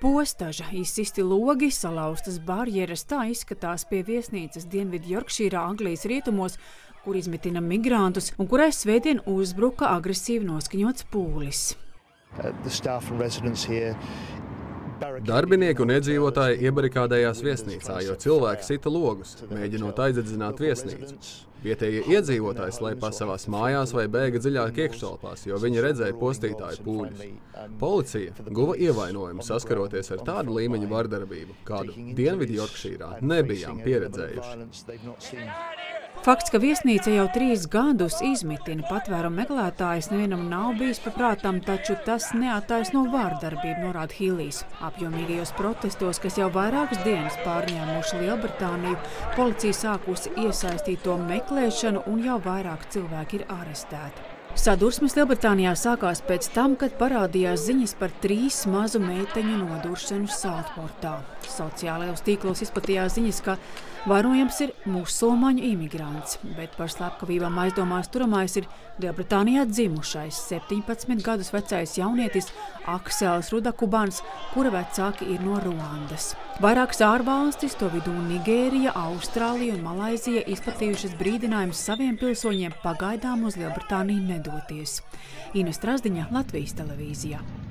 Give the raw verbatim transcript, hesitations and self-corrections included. Postaža, izsisti logi, salauztas barjeras, tā izskatās pie viesnīcas Dienvidjorkšīrā, Anglijas rietumos, kur izmetina migrantus un kurai svētdien uzbruka agresīvi noskaņots pūlis. Darbinieki un iedzīvotāji iebarikādējās viesnīcā, jo cilvēki sita logus, mēģinot aizdedzināt viesnīcu. Vietējie iedzīvotāji slēpās savās mājās vai bēga dziļāk iekštelpās, jo viņi redzēja postītāju pūļus. Policija guva ievainojumu saskaroties ar tādu līmeņu vardarbību, kādu Dienvidjorkšīrā nebijām pieredzējuši. Fakts, ka viesnīca jau trīs gadus izmitina patvērumu meklētājus, nevienam nav bijis paprātam, taču tas neattaisno vardarbību, norāda Hillijs. Apjomīgajos protestos, kas jau vairākas dienas pārņēmuši Lielbritāniju, policija sākusi iesaistīt to meklētāju meklēšanu un jau vairāk cilvēki ir arestēti. Sadursmes Lielbritānijā sākās pēc tam, kad parādījās ziņas par trīs mazu meiteņu noduršanu Sautportā. Sociālajos tīklos izplatījās ziņas, ka vainojams ir musulmaņu imigrants, bet par slepkavībām aizdomās turamais ir Lielbritānijā dzimušais septiņpadsmit gadus vecais jaunietis Aksels Rudakubans, kura vecāki ir no Ruandas. Vairākas ārvalstis, to vidū Nigērija, Austrālija un Malaizija, izplatījušas brīdinājumus saviem pilsoņiem pagaidām uz Lielbritāniju nedoties. Īna Strāzdiņa, Latvijas televīzijā.